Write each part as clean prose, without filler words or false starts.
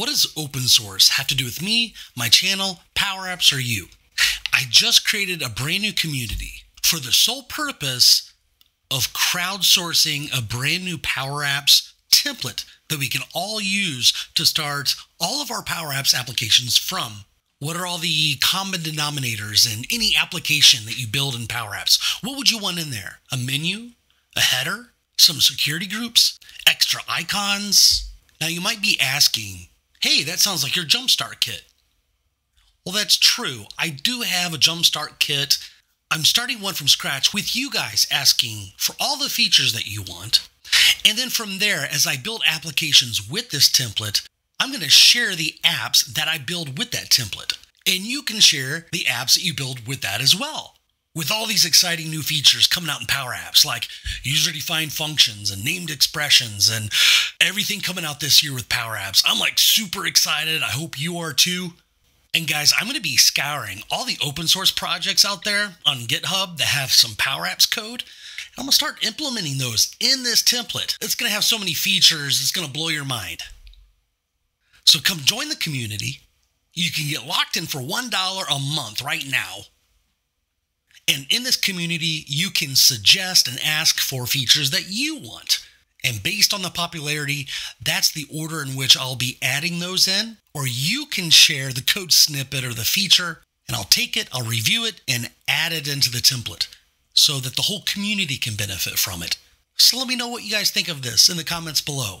What does open source have to do with me, my channel, Power Apps, or you? I just created a brand new community for the sole purpose of crowdsourcing a brand new Power Apps template that we can all use to start all of our Power Apps applications from. What are all the common denominators in any application that you build in Power Apps? What would you want in there? A menu, a header, some security groups, extra icons. Now you might be asking, hey, that sounds like your Jumpstart kit. Well, that's true. I do have a Jumpstart kit. I'm starting one from scratch with you guys asking for all the features that you want. And then from there, as I build applications with this template, I'm going to share the apps that I build with that template. And you can share the apps that you build with that as well. With all these exciting new features coming out in Power Apps, like user-defined functions and named expressions and everything coming out this year with Power Apps, I'm like super excited. I hope you are too. And guys, I'm going to be scouring all the open source projects out there on GitHub that have some Power Apps code. And I'm going to start implementing those in this template. It's going to have so many features, it's going to blow your mind. So come join the community. You can get locked in for $1 a month right now. And in this community, you can suggest and ask for features that you want. And based on the popularity, that's the order in which I'll be adding those in. Or you can share the code snippet or the feature, and I'll take it, I'll review it, and add it into the template so that the whole community can benefit from it. So let me know what you guys think of this in the comments below.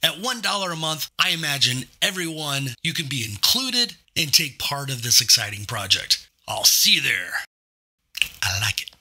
At $1 a month, I imagine everyone, you can be included and take part of this exciting project. I'll see you there. I like it.